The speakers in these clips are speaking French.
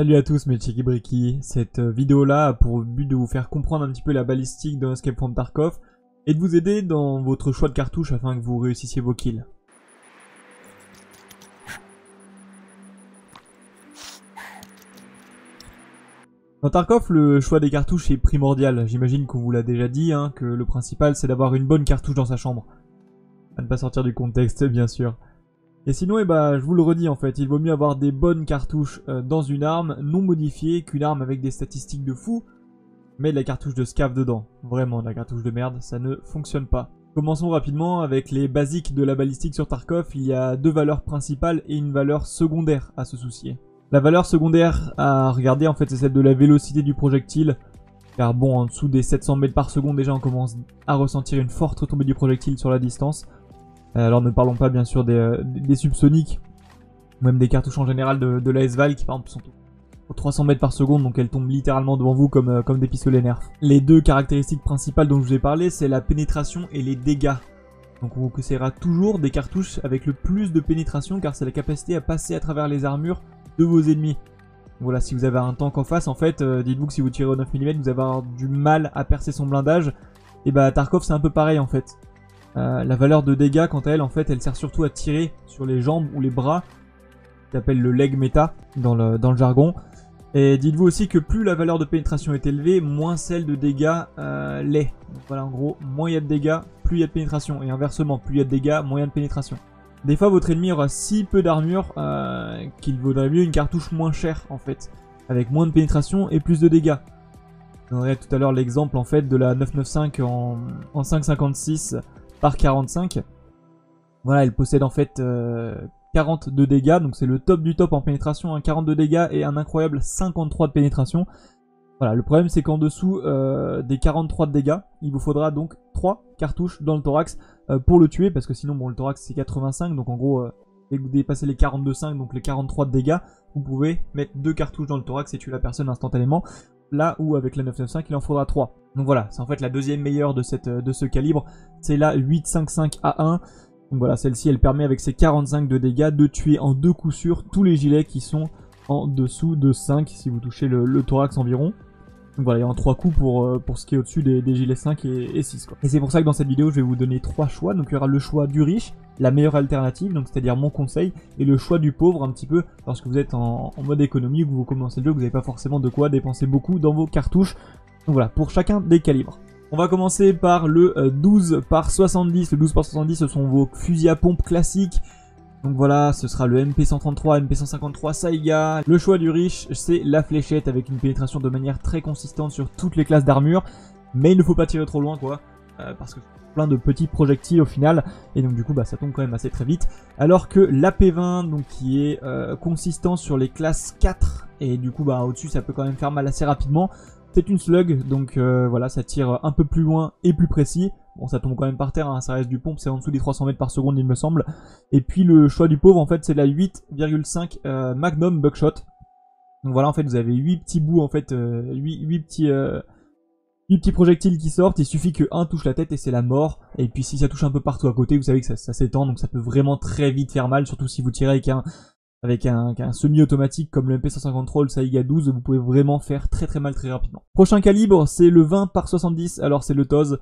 Salut à tous mes Checky-Bricky, cette vidéo là a pour but de vous faire comprendre un petit peu la balistique dans Escape from Tarkov et de vous aider dans votre choix de cartouche afin que vous réussissiez vos kills. Dans Tarkov, le choix des cartouches est primordial, j'imagine qu'on vous l'a déjà dit, hein, que le principal c'est d'avoir une bonne cartouche dans sa chambre. À ne pas sortir du contexte bien sûr. Et sinon, je vous le redis en fait, il vaut mieux avoir des bonnes cartouches dans une arme non modifiée qu'une arme avec des statistiques de fou, mais de la cartouche de scaf dedans. Vraiment, de la cartouche de merde, ça ne fonctionne pas. Commençons rapidement avec les basiques de la balistique sur Tarkov. Il y a deux valeurs principales et une valeur secondaire à se soucier. La valeur secondaire à regarder en fait, c'est celle de la vélocité du projectile, car bon, en dessous des 700 mètres par seconde déjà on commence à ressentir une forte retombée du projectile sur la distance. Alors ne parlons pas bien sûr des subsoniques, ou même des cartouches en général de l'AS Val qui par exemple sont aux 300 mètres par seconde, donc elles tombent littéralement devant vous comme des pistolets nerfs. Les deux caractéristiques principales dont je vous ai parlé, c'est la pénétration et les dégâts. Donc on vous conseillera toujours des cartouches avec le plus de pénétration, car c'est la capacité à passer à travers les armures de vos ennemis. Voilà, si vous avez un tank en face, en fait, dites-vous que si vous tirez au 9 mm, vous allez avoir du mal à percer son blindage. Et Tarkov c'est un peu pareil en fait. La valeur de dégâts, quant à elle, en fait, elle sert surtout à tirer sur les jambes ou les bras, qu'on appelle le leg meta dans le jargon. Et dites-vous aussi que plus la valeur de pénétration est élevée, moins celle de dégâts l'est. Donc voilà, en gros, moins il y a de dégâts, plus il y a de pénétration. Et inversement, plus il y a de dégâts, moins il y a de pénétration. Des fois, votre ennemi aura si peu d'armure qu'il vaudrait mieux une cartouche moins chère, en fait, avec moins de pénétration et plus de dégâts. Je donnerai tout à l'heure l'exemple, en fait, de la 995 en 5,56. Par 45, voilà, elle possède en fait 42 dégâts, donc c'est le top du top en pénétration, hein, 42 dégâts et un incroyable 53 de pénétration. Voilà, le problème c'est qu'en dessous des 43 de dégâts, il vous faudra donc 3 cartouches dans le thorax pour le tuer, parce que sinon, bon, le thorax c'est 85, donc en gros, dès que vous dépassez les 42,5, donc les 43 de dégâts, vous pouvez mettre 2 cartouches dans le thorax et tuer la personne instantanément. Là où avec la 995 il en faudra 3. Donc voilà, c'est en fait la deuxième meilleure de ce calibre, c'est la 855A1. Donc voilà, celle-ci elle permet avec ses 45 de dégâts de tuer en 2 coups sûrs tous les gilets qui sont en dessous de 5 si vous touchez le thorax environ. Donc voilà, il y a en 3 coups pour ce qui est au-dessus des gilets 5 et 6 quoi. Et c'est pour ça que dans cette vidéo je vais vous donner 3 choix. Donc il y aura le choix du riche, la meilleure alternative, donc c'est-à-dire mon conseil, et le choix du pauvre un petit peu, lorsque vous êtes en mode économie, ou que vous commencez le jeu, vous n'avez pas forcément de quoi dépenser beaucoup dans vos cartouches. Donc voilà, pour chacun des calibres. On va commencer par le 12 par 70. Le 12 par 70, ce sont vos fusils à pompe classiques. Donc voilà, ce sera le MP133, MP153 Saiga. Le choix du riche, c'est la fléchette, avec une pénétration de manière très consistante sur toutes les classes d'armure. Mais il ne faut pas tirer trop loin quoi, parce que plein de petits projectiles au final, et donc du coup ça tombe quand même assez très vite. Alors que l'AP20, donc qui est consistant sur les classes 4, et du coup au-dessus ça peut quand même faire mal assez rapidement. C'est une slug, donc voilà, ça tire un peu plus loin et plus précis. Bon, ça tombe quand même par terre, hein, ça reste du pompe, c'est en dessous des 300 mètres par seconde il me semble. Et puis le choix du pauvre en fait, c'est la 8,5 Magnum Buckshot. Donc voilà, en fait vous avez 8 petits bouts en fait, 8 petits projectiles qui sortent, il suffit que un touche la tête et c'est la mort. Et puis si ça touche un peu partout à côté, vous savez que ça s'étend, donc ça peut vraiment très vite faire mal, surtout si vous tirez avec un semi-automatique comme le MP153 ou le Saiga 12, vous pouvez vraiment faire très très mal très rapidement. Prochain calibre, c'est le 20 par 70, alors c'est le Toz.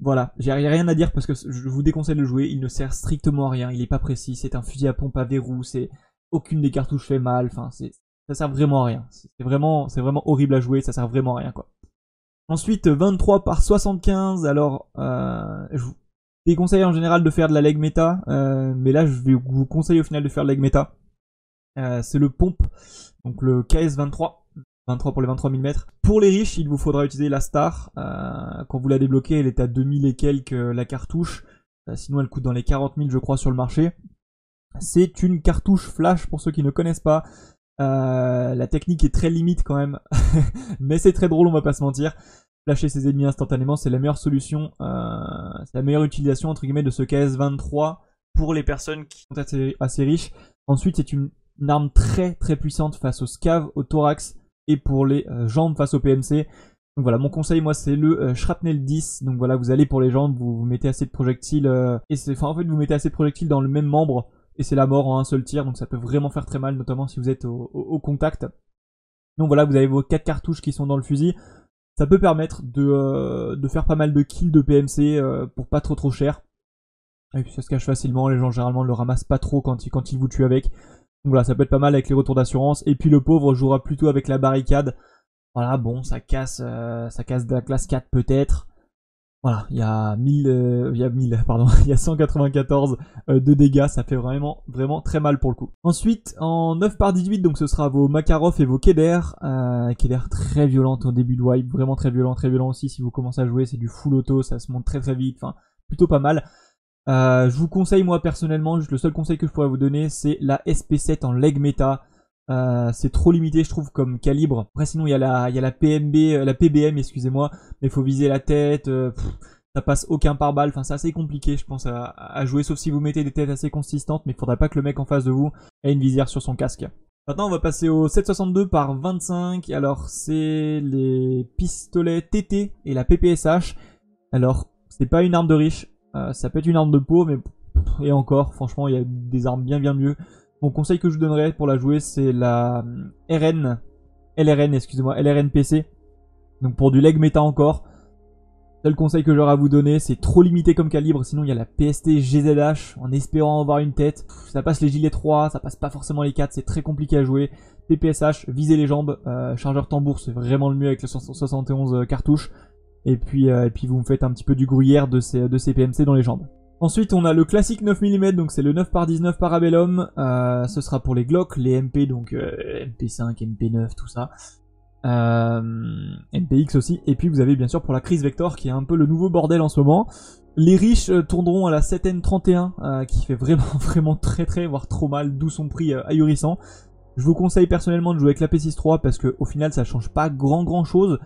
Voilà, j'ai rien à dire parce que je vous déconseille de le jouer, il ne sert strictement à rien, il est pas précis, c'est un fusil à pompe à verrou, aucune des cartouches fait mal, enfin ça sert vraiment à rien. C'est vraiment horrible à jouer, ça sert vraiment à rien quoi. Ensuite, 23 par 75, alors je vous déconseille en général de faire de la leg meta, mais là je vais vous conseiller au final de faire de la leg meta. C'est le pompe, donc le KS23, 23 pour les 23 000 mètres. Pour les riches, il vous faudra utiliser la star, quand vous la débloquez elle est à 2000 et quelques la cartouche, sinon elle coûte dans les 40 000 je crois sur le marché. C'est une cartouche flash pour ceux qui ne connaissent pas. La technique est très limite quand même, mais c'est très drôle, on va pas se mentir. Flasher ses ennemis instantanément, c'est la meilleure solution, c'est la meilleure utilisation entre guillemets de ce KS-23 pour les personnes qui sont assez riches. Ensuite, c'est une arme très très puissante face aux scav, au thorax et pour les jambes face au PMC. Donc voilà, mon conseil moi c'est le Shrapnel 10. Donc voilà, vous allez pour les jambes, vous mettez assez de projectiles dans le même membre et c'est la mort en un seul tir, donc ça peut vraiment faire très mal, notamment si vous êtes au contact. Donc voilà, vous avez vos 4 cartouches qui sont dans le fusil. Ça peut permettre de faire pas mal de kills de PMC pour pas trop cher. Et puis ça se cache facilement, les gens généralement ne le ramassent pas trop quand ils vous tuent avec. Donc voilà, ça peut être pas mal avec les retours d'assurance. Et puis le pauvre jouera plutôt avec la barricade. Voilà, bon, ça casse de la classe 4 peut-être. Voilà, il y a 194 de dégâts, ça fait vraiment très mal pour le coup. Ensuite, en 9×18, donc ce sera vos Makarov et vos Keder. Keder très violente au début de wipe, vraiment très violent aussi. Si vous commencez à jouer, c'est du full auto, ça se monte très vite, enfin, plutôt pas mal. Je vous conseille, moi personnellement, juste le seul conseil que je pourrais vous donner, c'est la SP7 en leg méta. C'est trop limité je trouve comme calibre. Après sinon il y a la PBM, excusez-moi, mais il faut viser la tête, ça passe aucun pare-balles, enfin c'est assez compliqué je pense à jouer, sauf si vous mettez des têtes assez consistantes, mais il faudrait pas que le mec en face de vous ait une visière sur son casque. Maintenant on va passer au 7.62×25, alors c'est les pistolets TT et la PPSH. Alors c'est pas une arme de riche, ça peut être une arme de pauvre, mais et encore franchement il y a des armes bien mieux. Mon conseil que je vous donnerais pour la jouer, c'est la LRN PC. Donc pour du leg méta encore. Le seul conseil que j'aurais à vous donner, c'est trop limité comme calibre. Sinon, il y a la PST GZH en espérant avoir une tête. Ça passe les gilets 3, ça passe pas forcément les 4, c'est très compliqué à jouer. PPSH, viser les jambes, chargeur tambour, c'est vraiment le mieux avec les 71 cartouches. Et puis vous me faites un petit peu du gruyère de ces PMC dans les jambes. Ensuite, on a le classique 9mm, donc c'est le 9×19 Parabellum. Ce sera pour les Glock, les MP, donc MP5, MP9, tout ça. MPX aussi. Et puis vous avez bien sûr pour la Kriss Vector, qui est un peu le nouveau bordel en ce moment. Les riches tourneront à la 7N31, qui fait vraiment très voire trop mal, d'où son prix ahurissant. Je vous conseille personnellement de jouer avec la P63, parce qu'au final ça change pas grand chose.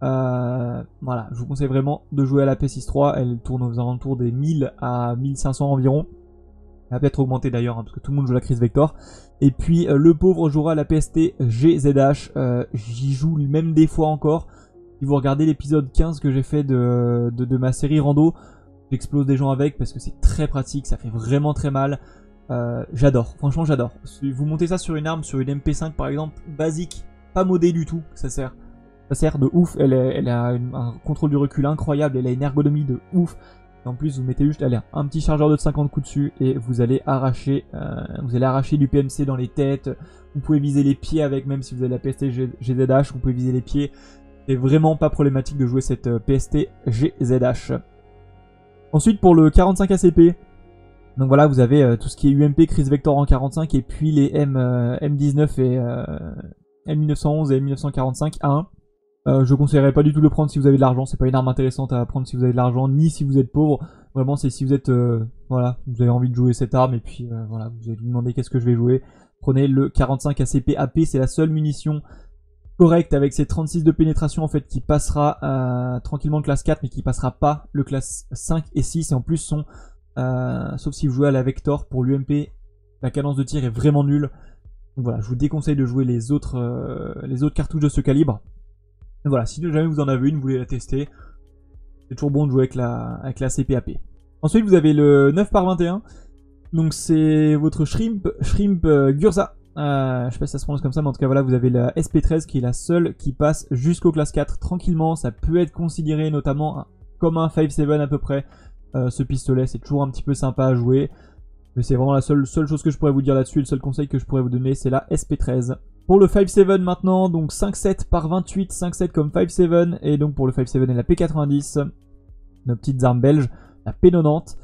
Voilà, je vous conseille vraiment de jouer à la P63, elle tourne aux alentours des 1000 à 1500 environ. Elle va peut-être augmenter d'ailleurs, hein, parce que tout le monde joue la Kriss Vector. Et puis le pauvre jouera à la PST GZH, j'y joue même des fois encore. Si vous regardez l'épisode 15 que j'ai fait de ma série Rando, j'explose des gens avec parce que c'est très pratique, ça fait vraiment très mal. J'adore, franchement j'adore. Si vous montez ça sur une arme, sur une MP5 par exemple, basique, pas modée du tout, ça sert. Ça sert de ouf, elle a un contrôle du recul incroyable, elle a une ergonomie de ouf. Et en plus vous mettez juste un petit chargeur de 50 coups dessus et vous allez arracher du PMC dans les têtes. Vous pouvez viser les pieds avec, même si vous avez la PST GZH, vous pouvez viser les pieds. C'est vraiment pas problématique de jouer cette PST GZH. Ensuite pour le 45 ACP, donc voilà vous avez tout ce qui est UMP, Kriss Vector en 45 et puis les M19 et M1911 et M1945 A1. Je ne conseillerais pas du tout de le prendre si vous avez de l'argent, c'est pas une arme intéressante à prendre si vous avez de l'argent, ni si vous êtes pauvre. Vraiment c'est si vous êtes, voilà, vous avez envie de jouer cette arme et puis voilà, vous allez vous demander qu'est-ce que je vais jouer. Prenez le 45 ACP AP, c'est la seule munition correcte avec ses 36 de pénétration en fait qui passera tranquillement le classe 4 mais qui passera pas le classe 5 et 6 et en plus son, sauf si vous jouez à la Vector pour l'UMP, la cadence de tir est vraiment nulle. Donc voilà, je vous déconseille de jouer les autres cartouches de ce calibre. Voilà, si jamais vous en avez une, vous voulez la tester, c'est toujours bon de jouer avec la CPAP. Ensuite, vous avez le 9×21, donc c'est votre Shrimp Gurza. Je sais pas si ça se prononce comme ça, mais en tout cas, voilà, vous avez la SP13 qui est la seule qui passe jusqu'au classe 4 tranquillement. Ça peut être considéré notamment comme un 5.7 à peu près. Ce pistolet, c'est toujours un petit peu sympa à jouer, mais c'est vraiment la seule chose que je pourrais vous dire là-dessus. Le seul conseil que je pourrais vous donner, c'est la SP13. Pour le 5.7 maintenant, donc 5.7×28, 5.7 comme 5.7, et donc pour le 5.7 et la P90, nos petites armes belges, la P90.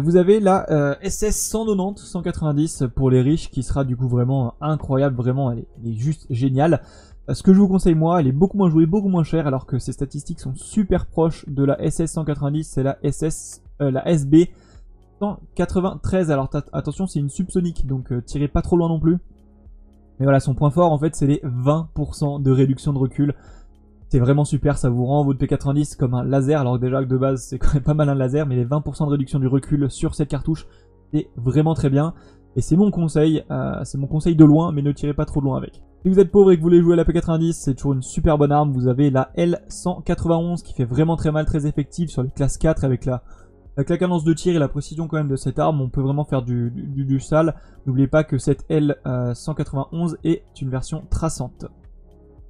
Vous avez la SS 190, 190 pour les riches, qui sera du coup vraiment incroyable, vraiment elle est juste géniale. Ce que je vous conseille moi, elle est beaucoup moins jouée, beaucoup moins chère, alors que ses statistiques sont super proches de la SS 190, c'est la SB 193. Alors attention, c'est une subsonique, donc tirez pas trop loin non plus. Mais voilà, son point fort en fait c'est les 20% de réduction de recul. C'est vraiment super, ça vous rend votre P90 comme un laser, alors déjà que de base c'est quand même pas mal un laser, mais les 20% de réduction du recul sur cette cartouche, c'est vraiment très bien. Et c'est mon conseil de loin, mais ne tirez pas trop de loin avec. Si vous êtes pauvre et que vous voulez jouer à la P90, c'est toujours une super bonne arme. Vous avez la L191 qui fait vraiment très mal, très effective sur les classes 4 avec la Avec la cadence de tir et la précision quand même de cette arme, on peut vraiment faire du sale. N'oubliez pas que cette L191 est une version traçante.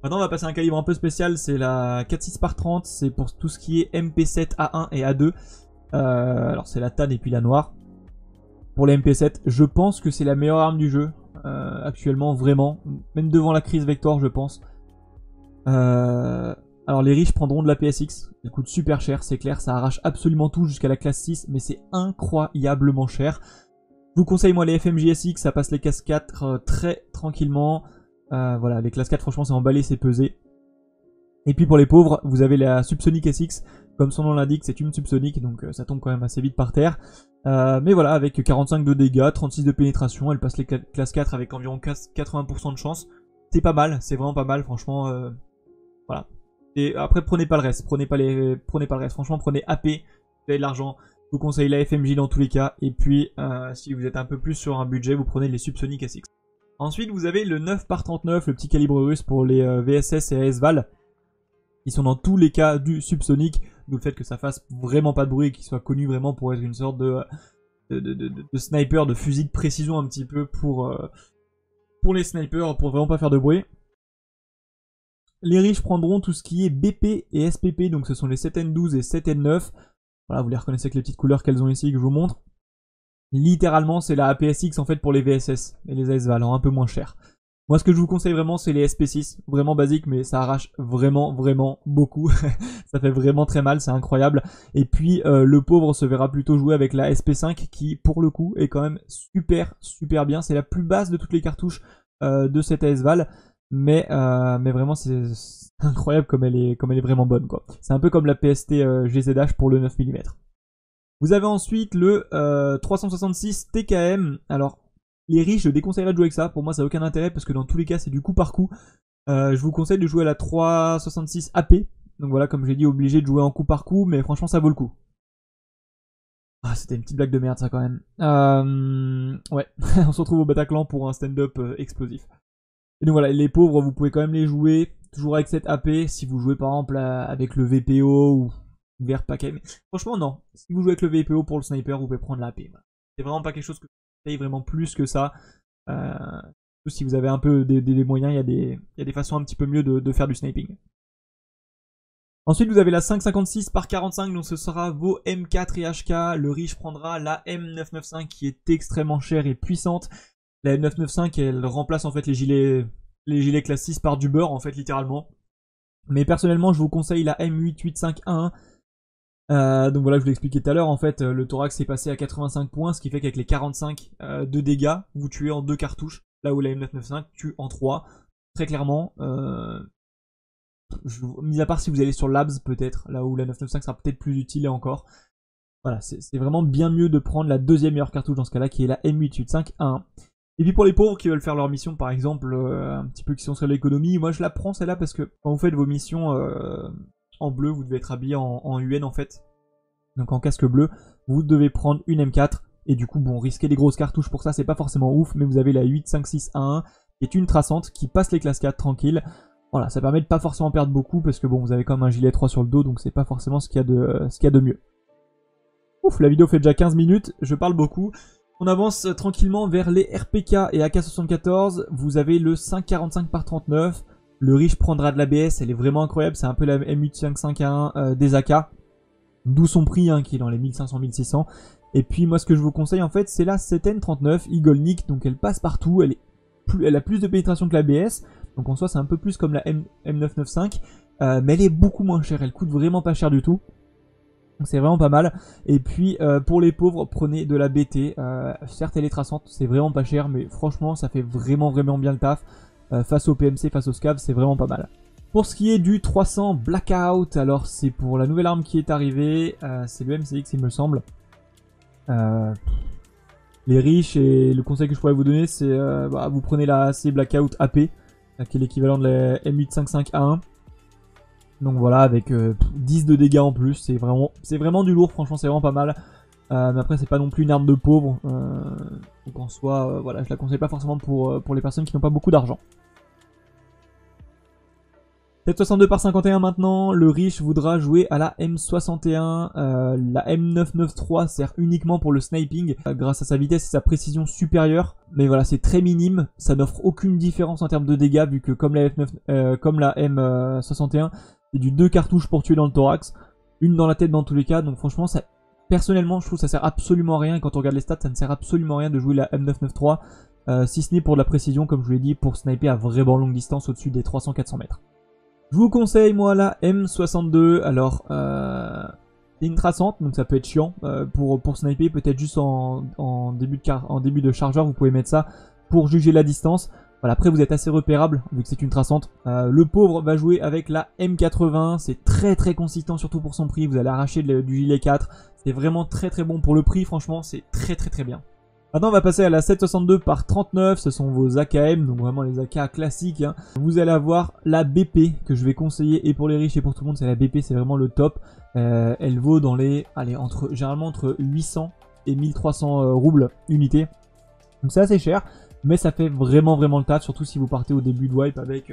Maintenant on va passer à un calibre un peu spécial, c'est la 4.6x30, c'est pour tout ce qui est MP7, A1 et A2. Alors c'est la tan et puis la noire. Pour les MP7, je pense que c'est la meilleure arme du jeu actuellement, vraiment. Même devant la Kriss Vector, je pense. Alors les riches prendront de la PSX, elle coûte super cher, c'est clair, ça arrache absolument tout jusqu'à la classe 6, mais c'est incroyablement cher. Je vous conseille moi les FMJSX, ça passe les classes 4 très tranquillement. Voilà, les classes 4 franchement c'est emballé, c'est pesé. Et puis pour les pauvres, vous avez la Subsonic SX, comme son nom l'indique, c'est une Subsonic, donc ça tombe quand même assez vite par terre. Mais voilà, avec 45 de dégâts, 36 de pénétration, elle passe les classes 4 avec environ 80% de chance. C'est pas mal, c'est vraiment pas mal, franchement, voilà. Et après prenez pas le reste, prenez pas le reste, franchement prenez AP, vous avez de l'argent, je vous conseille la FMJ dans tous les cas, et puis si vous êtes un peu plus sur un budget, vous prenez les Subsonic SX. Ensuite vous avez le 9x39, le petit calibre russe pour les VSS et AS Val. Ils sont dans tous les cas du Subsonic, d'où le fait que ça fasse vraiment pas de bruit et qu'il soit connu vraiment pour être une sorte de sniper, de fusil de précision un petit peu pour les snipers, pour vraiment pas faire de bruit. Les riches prendront tout ce qui est BP et SPP, donc ce sont les 7N12 et 7N9. Voilà, vous les reconnaissez avec les petites couleurs qu'elles ont ici que je vous montre. Littéralement, c'est la APSX en fait pour les VSS et les AS Val, alors un peu moins cher. Moi, ce que je vous conseille vraiment, c'est les SP6, vraiment basique, mais ça arrache vraiment beaucoup. Ça fait vraiment très mal, c'est incroyable. Et puis, le pauvre se verra plutôt jouer avec la SP5 qui, pour le coup, est quand même super bien. C'est la plus basse de toutes les cartouches de cette AS Val. Mais vraiment c'est incroyable comme elle est vraiment bonne quoi. C'est un peu comme la PST GZH pour le 9mm. Vous avez ensuite le 366 TKM. Alors les riches je déconseillerais de jouer avec ça, pour moi ça n'a aucun intérêt parce que dans tous les cas c'est du coup par coup. Je vous conseille de jouer à la 366 AP. Donc voilà comme j'ai dit obligé de jouer en coup par coup mais franchement ça vaut le coup. Ah, c'était une petite blague de merde ça quand même. Ouais, on se retrouve au Bataclan pour un stand-up explosif. Et donc voilà, les pauvres, vous pouvez quand même les jouer, toujours avec cette AP, si vous jouez par exemple avec le VPO ou vers paquet. Mais franchement non, si vous jouez avec le VPO pour le sniper, vous pouvez prendre l'AP. Voilà. C'est vraiment pas quelque chose que je paye vraiment plus que ça. Si vous avez un peu des moyens, il y a des façons un petit peu mieux de faire du sniping. Ensuite vous avez la 5.56x45, donc ce sera vos M4 et HK. Le riche prendra la M995 qui est extrêmement chère et puissante. La M995 elle remplace en fait les gilets classe 6 par du beurre en fait littéralement. Mais personnellement je vous conseille la M885A1. Donc voilà je vous l'expliquais tout à l'heure en fait le thorax est passé à 85 points ce qui fait qu'avec les 45 de dégâts vous tuez en 2 cartouches. Là où la M995 tue en 3. Très clairement, mis à part si vous allez sur l'Abs peut-être, là où la 995 sera peut-être plus utile et encore. Voilà c'est vraiment bien mieux de prendre la deuxième meilleure cartouche dans ce cas là qui est la M885A1. Et puis pour les pauvres qui veulent faire leur mission par exemple, un petit peu qui sont sur l'économie, moi je la prends celle-là parce que quand vous faites vos missions en bleu, vous devez être habillé en UN en fait. Donc en casque bleu, vous devez prendre une M4 et du coup bon, risquer des grosses cartouches pour ça c'est pas forcément ouf, mais vous avez la 8.56A1 qui est une traçante qui passe les classes 4 tranquille. Voilà, ça permet de pas forcément perdre beaucoup parce que bon, vous avez quand même un gilet 3 sur le dos donc c'est pas forcément ce qu'il y a de mieux. Ouf, la vidéo fait déjà 15 minutes, je parle beaucoup. On avance tranquillement vers les RPK et AK-74, vous avez le 5.45x39, le riche prendra de l'ABS, elle est vraiment incroyable, c'est un peu la M855A1 des AK, d'où son prix hein, qui est dans les 1500-1600, et puis moi ce que je vous conseille en fait c'est la 7N39 Igolnik, donc elle passe partout, elle a plus de pénétration que l'ABS, donc en soi c'est un peu plus comme la M995, mais elle est beaucoup moins chère, elle coûte vraiment pas cher du tout. C'est vraiment pas mal. Et puis pour les pauvres, prenez de la BT. Certes elle est traçante, c'est vraiment pas cher, mais franchement ça fait vraiment bien le taf. Face au PMC, face au SCAV, c'est vraiment pas mal. Pour ce qui est du 300 Blackout, alors c'est pour la nouvelle arme qui est arrivée. C'est le MCX il me semble. Les riches et le conseil que je pourrais vous donner c'est vous prenez la AC Blackout AP, qui est l'équivalent de la M855A1. Donc voilà, avec 10 de dégâts en plus, c'est vraiment du lourd, franchement c'est vraiment pas mal. Mais après c'est pas non plus une arme de pauvre, donc en soi, voilà, je la conseille pas forcément pour les personnes qui n'ont pas beaucoup d'argent. Peut-être 62 par 51 maintenant, le riche voudra jouer à la M61, la M993 sert uniquement pour le sniping grâce à sa vitesse et sa précision supérieure. Mais voilà, c'est très minime, ça n'offre aucune différence en termes de dégâts vu que comme la, M61, c'est du 2 cartouches pour tuer dans le thorax, une dans la tête dans tous les cas, donc franchement ça... Personnellement, je trouve que ça sert absolument à rien, et quand on regarde les stats, ça ne sert absolument à rien de jouer la M993, si ce n'est pour de la précision, comme je vous l'ai dit, pour sniper à vraiment longue distance au-dessus des 300-400 mètres. Je vous conseille, moi, la M62, alors, c'est une traçante, donc ça peut être chiant, pour sniper, peut-être juste en début de chargeur, vous pouvez mettre ça pour juger la distance. Voilà, après vous êtes assez repérable vu que c'est une traçante. Le pauvre va jouer avec la M80, c'est très très consistant surtout pour son prix, vous allez arracher du gilet 4, c'est vraiment très très bon pour le prix, franchement c'est très très très bien. Maintenant on va passer à la 762 par 39, ce sont vos AKM, donc vraiment les AK classiques. Hein. Vous allez avoir la BP que je vais conseiller et pour les riches et pour tout le monde, c'est la BP, c'est vraiment le top. Elle vaut dans les, allez, généralement entre 800 et 1300 roubles unité, donc c'est assez cher. Mais ça fait vraiment vraiment le taf, surtout si vous partez au début de wipe avec,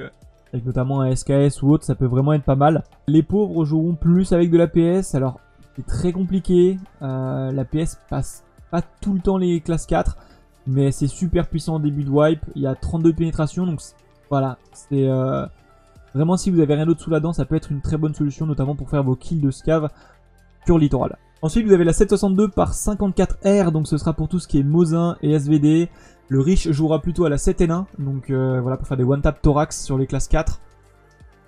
notamment un SKS ou autre, ça peut vraiment être pas mal. Les pauvres joueront plus avec de la PS, alors c'est très compliqué, la PS passe pas tout le temps les classes 4, mais c'est super puissant au début de wipe, il y a 32 pénétrations, donc voilà, c'est vraiment si vous avez rien d'autre sous la dent, ça peut être une très bonne solution, notamment pour faire vos kills de scave sur le littoral. Ensuite vous avez la 762 par 54R, donc ce sera pour tout ce qui est Mosin et SVD. Le riche jouera plutôt à la 7N1, donc voilà, pour faire des one-tap thorax sur les classes 4.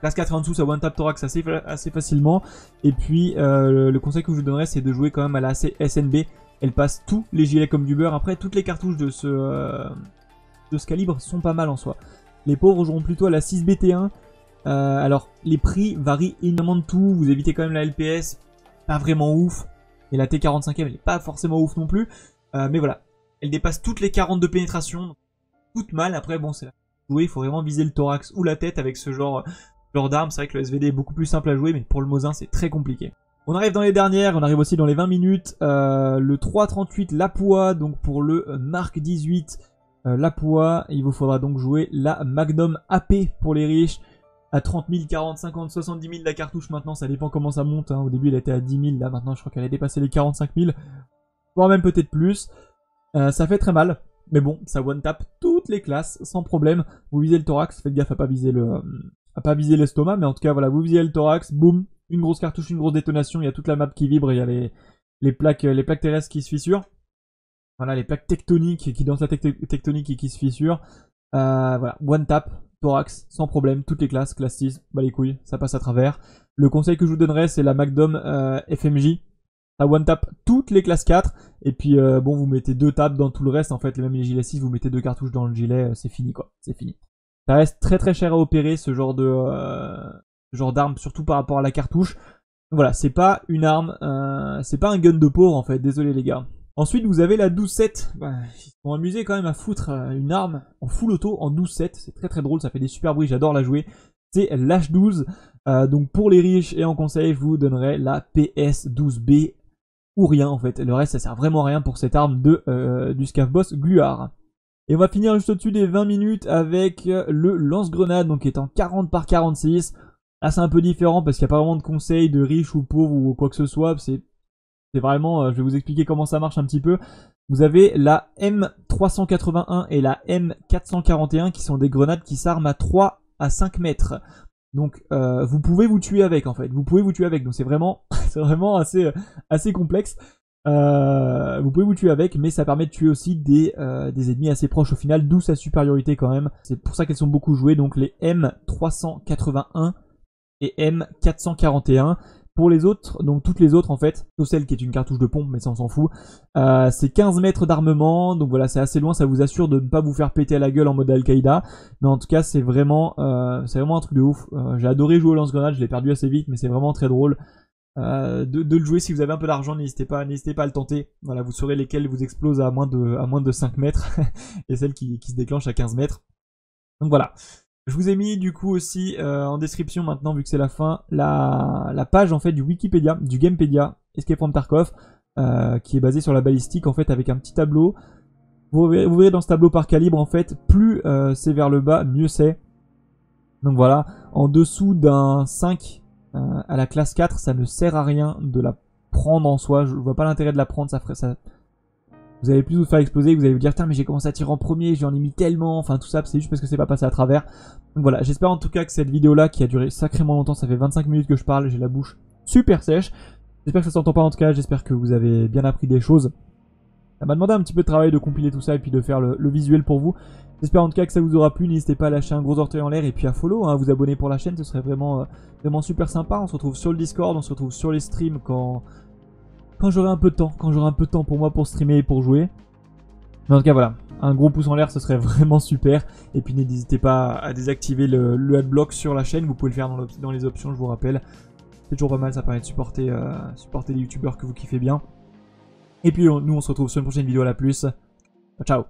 Classe 4 en dessous, ça one-tap thorax assez facilement. Et puis le conseil que je vous donnerais, c'est de jouer quand même à la SNB. Elle passe tous les gilets comme du beurre. Après, toutes les cartouches de ce calibre sont pas mal en soi. Les pauvres joueront plutôt à la 6BT1. Alors, les prix varient énormément de tout. Vous évitez quand même la LPS, pas vraiment ouf. Et la T45M, elle n'est pas forcément ouf non plus, mais voilà, elle dépasse toutes les 42 pénétrations, toute mal, après bon c'est là, il faut vraiment viser le thorax ou la tête avec ce genre d'arme, c'est vrai que le SVD est beaucoup plus simple à jouer, mais pour le Mosin c'est très compliqué. On arrive dans les dernières, on arrive aussi dans les 20 minutes, le 338 Lapua, donc pour le Mark 18 Lapua, il vous faudra donc jouer la Magnum AP pour les riches, à 30 000, 40, 50, 70 000 la cartouche maintenant, ça dépend comment ça monte, hein. Au début elle était à 10 000, là maintenant je crois qu'elle a dépassé les 45 000, voire même peut-être plus, ça fait très mal, mais bon, ça one-tap toutes les classes, sans problème, vous visez le thorax, faites gaffe à pas viser l'estomac, mais en tout cas voilà, vous visez le thorax, boum, une grosse cartouche, une grosse détonation, il y a toute la map qui vibre, il y a les plaques terrestres qui se fissurent, voilà, les plaques tectoniques qui dansent la tectonique et qui se fissurent, voilà, one-tap, thorax, sans problème, toutes les classes, classe 6, bah les couilles, ça passe à travers. Le conseil que je vous donnerais, c'est la Magnum FMJ, ça one-tap toutes les classes 4, et puis bon, vous mettez 2 tapes dans tout le reste, en fait, même les gilets 6, vous mettez 2 cartouches dans le gilet, c'est fini quoi, c'est fini. Ça reste très très cher à opérer, ce genre d'arme, surtout par rapport à la cartouche. Voilà, c'est pas une arme, c'est pas un gun de pauvre en fait, désolé les gars. Ensuite, vous avez la 12-7. Bah, ils sont amusés quand même à foutre une arme en full auto en 12-7. C'est très très drôle, ça fait des super bruits, j'adore la jouer. C'est l'H12. Donc pour les riches et en conseil, je vous donnerai la PS12B ou rien en fait. Le reste, ça sert vraiment à rien pour cette arme du Scav Boss Gluar. Et on va finir juste au-dessus des 20 minutes avec le lance-grenade, donc qui est en 40 par 46. Là, c'est un peu différent parce qu'il n'y a pas vraiment de conseils de riches ou pauvres ou quoi que ce soit. C'est vraiment, je vais vous expliquer comment ça marche un petit peu. Vous avez la M381 et la M441 qui sont des grenades qui s'arment à 3 à 5 mètres. Donc vous pouvez vous tuer avec en fait. Vous pouvez vous tuer avec, donc c'est vraiment, assez complexe. Vous pouvez vous tuer avec, mais ça permet de tuer aussi des ennemis assez proches au final, d'où sa supériorité quand même. C'est pour ça qu'elles sont beaucoup jouées, donc les M381 et M441. Pour les autres, donc toutes les autres en fait, sauf celle qui est une cartouche de pompe, mais ça on s'en fout, c'est 15 mètres d'armement, donc voilà, c'est assez loin, ça vous assure de ne pas vous faire péter à la gueule en mode Al-Qaïda, mais en tout cas c'est vraiment un truc de ouf, j'ai adoré jouer au lance-grenade, je l'ai perdu assez vite, mais c'est vraiment très drôle de le jouer, si vous avez un peu d'argent, n'hésitez pas à le tenter, voilà, vous saurez lesquelles vous explosent à moins de 5 mètres, et celles qui se déclenchent à 15 mètres, donc voilà. Je vous ai mis du coup aussi en description maintenant, vu que c'est la fin, la page en fait du Wikipédia, du Gamepedia, Escape from Tarkov, qui est basée sur la balistique en fait avec un petit tableau. Vous verrez dans ce tableau par calibre en fait, plus c'est vers le bas, mieux c'est. Donc voilà, en dessous d'un 5 à la classe 4, ça ne sert à rien de la prendre en soi. Je vois pas l'intérêt de la prendre, ça ferait ça. Vous allez plus vous faire exploser, vous allez vous dire putain mais j'ai commencé à tirer en premier, j'en ai mis tellement, enfin tout ça c'est juste parce que c'est pas passé à travers. Donc voilà, j'espère en tout cas que cette vidéo là qui a duré sacrément longtemps, ça fait 25 minutes que je parle, j'ai la bouche super sèche. J'espère que ça s'entend pas en tout cas, j'espère que vous avez bien appris des choses. Ça m'a demandé un petit peu de travail de compiler tout ça et puis de faire le visuel pour vous. J'espère en tout cas que ça vous aura plu, n'hésitez pas à lâcher un gros orteil en l'air et puis à follow, hein, vous abonner pour la chaîne, ce serait vraiment, vraiment super sympa. On se retrouve sur le Discord, on se retrouve sur les streams quand j'aurai un peu de temps, quand j'aurai un peu de temps pour moi pour streamer et pour jouer. Mais en tout cas voilà, un gros pouce en l'air ce serait vraiment super. Et puis n'hésitez pas à désactiver le adblock sur la chaîne, vous pouvez le faire dans les options je vous rappelle. C'est toujours pas mal, ça permet de supporter les youtubeurs que vous kiffez bien. Et puis nous on se retrouve sur une prochaine vidéo à la plus. Ciao.